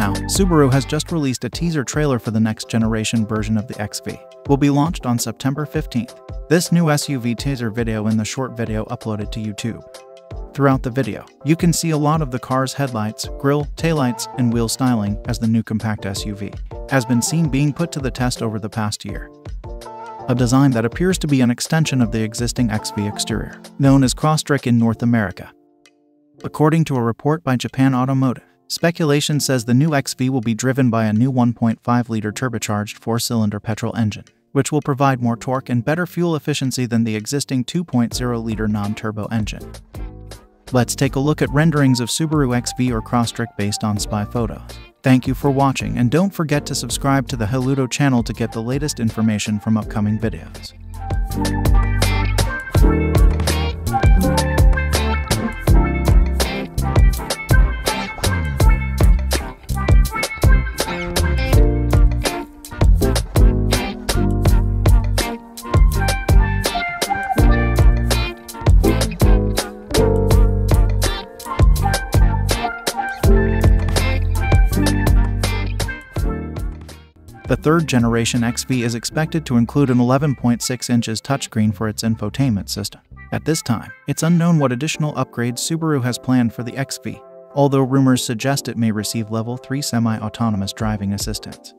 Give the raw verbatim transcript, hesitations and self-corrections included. Now, Subaru has just released a teaser trailer for the next generation version of the X V. Will be launched on September fifteenth. This new S U V teaser video in the short video uploaded to YouTube. Throughout the video, you can see a lot of the car's headlights, grille, taillights, and wheel styling as the new compact S U V has been seen being put to the test over the past year. A design that appears to be an extension of the existing X V exterior, known as Crosstrek in North America. According to a report by Japan Automotive, speculation says the new X V will be driven by a new one point five liter turbocharged four cylinder petrol engine, which will provide more torque and better fuel efficiency than the existing two point oh liter non-turbo engine. Let's take a look at renderings of Subaru X V or Crosstrek based on spy photos. Thank you for watching, and don't forget to subscribe to the Halo Oto channel to get the latest information from upcoming videos. The third-generation X V is expected to include an eleven point six inches touchscreen for its infotainment system. At this time, it's unknown what additional upgrades Subaru has planned for the X V, although rumors suggest it may receive level three semi-autonomous driving assistance.